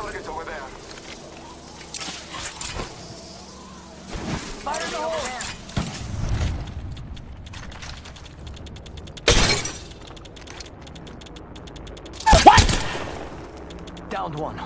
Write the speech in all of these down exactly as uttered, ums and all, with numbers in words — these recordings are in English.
Target's over there. Fire in the hole! Downed one.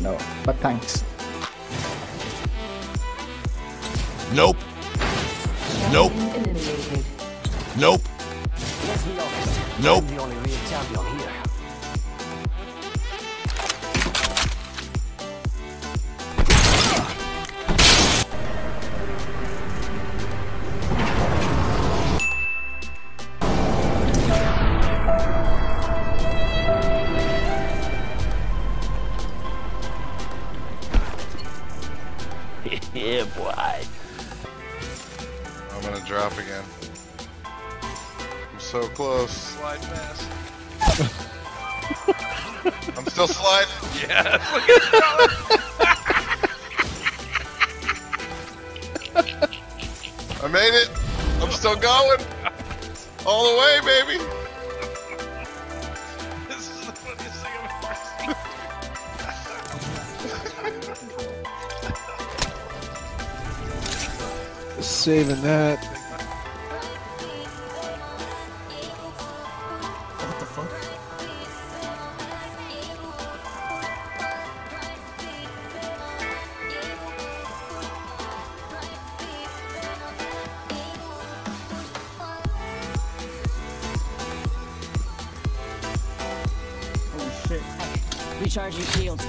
No, but thanks. Nope. Nope. Nope. Nope. Yeah, boy. I'm gonna drop again. I'm so close. Slide fast. I'm still sliding. Yeah. Look at I made it. I'm still going. All the way, baby. This is the funniest thing I've ever seen. Saving that. What the fuck? Holy shit. Recharge your shields.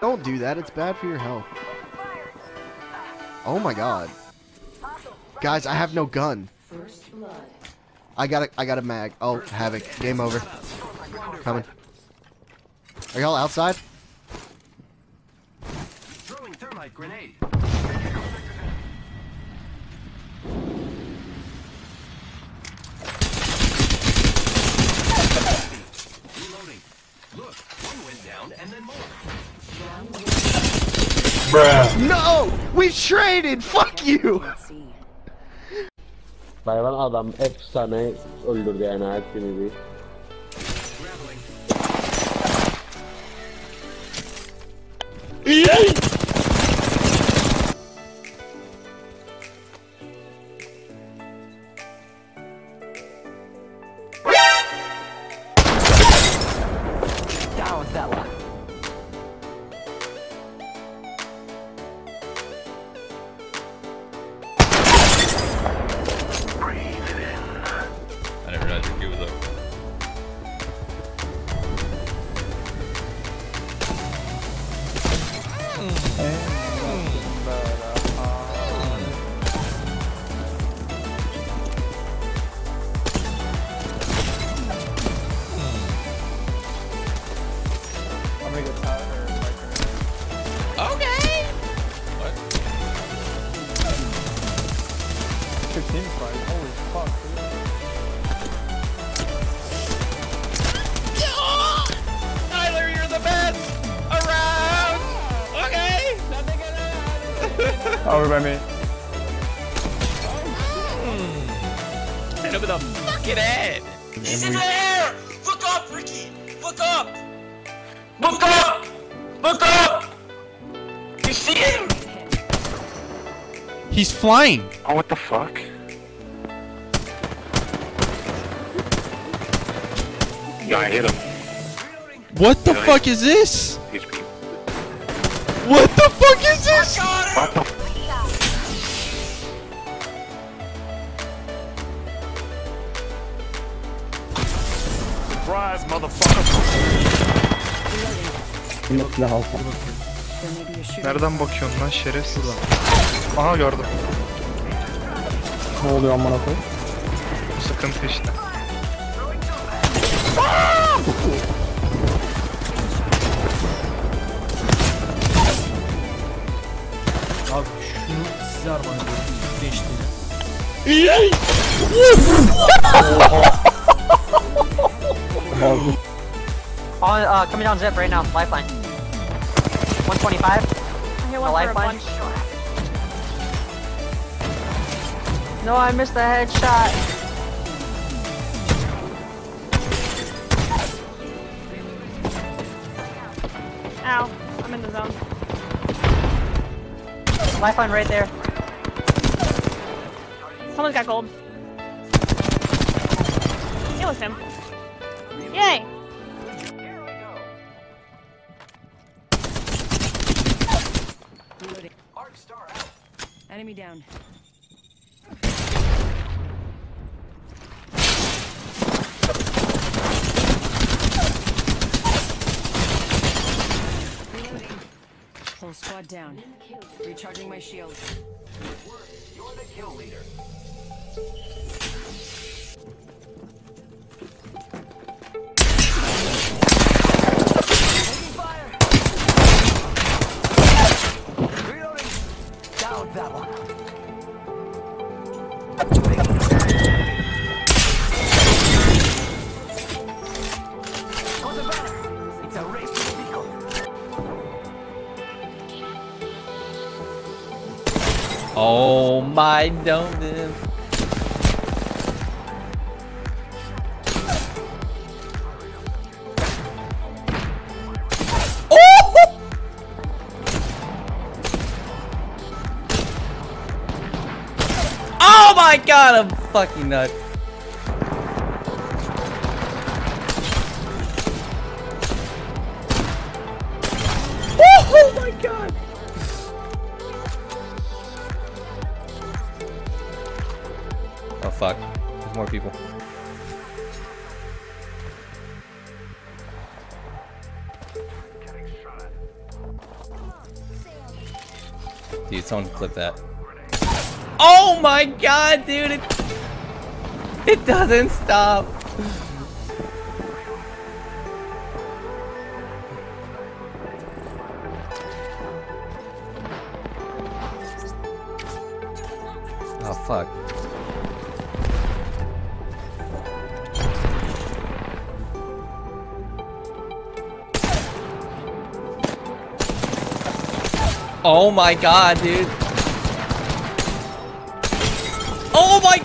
Don't do that, it's bad for your health. Oh my god. Guys, I have no gun. I got a, I got a mag. Oh, Havoc. Game over. Coming. Are y'all outside? Throwing thermite grenade. Reloading. Look, one went down and then more. Bruh. No! We traded! Fuck you! Hayvan adam efsane öldürdü yani hepsini bir. Down that one. Over by me. hit him in the fucking head! He's in the air! Look up, Ricky! Look up! Look, Look up! up! Look up! You see him? He's flying! Oh, what the fuck? Yeah, I hit him. What the really? fuck is this? What the fuck is this? What the fuck? Surprise, motherfucker. Yok la halka. Nereden bakıyorsun lan şerefsiz lan? Aha gördüm. Ne oluyor amına koyayım? Sıkıntı işte. Abi şunu size armağan ediyorum. Değiştirin. Oh, uh, coming down zip right now. Lifeline. one twenty-five. The lifeline. No, I missed the headshot. Ow, I'm in the zone. Lifeline right there. Someone's got gold. It was him. Yay! Here we go. Reloading. Arc star out. Enemy down. Whole squad down. Recharging my shield. You're the kill leader. Taking fire. Reloading. Down that one. On the banner. It's a race to the vehicle. Oh my donut. Oh! Oh my god, I'm fucking nuts. Oh my god. Oh fuck, there's more people. Dude, someone clip that. Oh my god, dude! It, it doesn't stop! Oh fuck. Oh my god, dude. Oh my.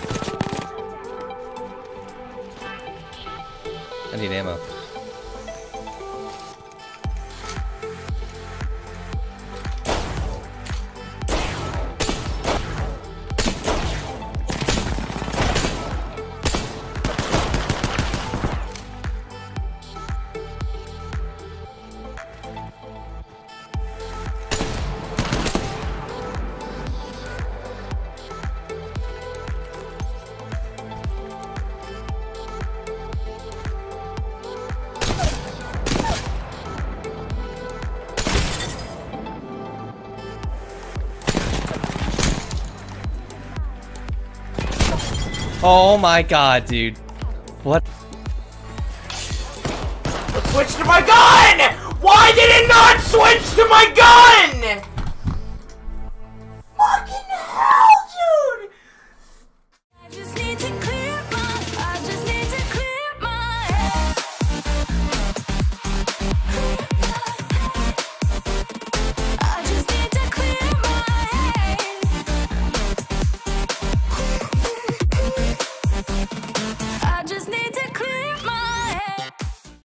I need ammo. Oh my god, dude. What? Switch to my gun! Why did it not switch to my gun?!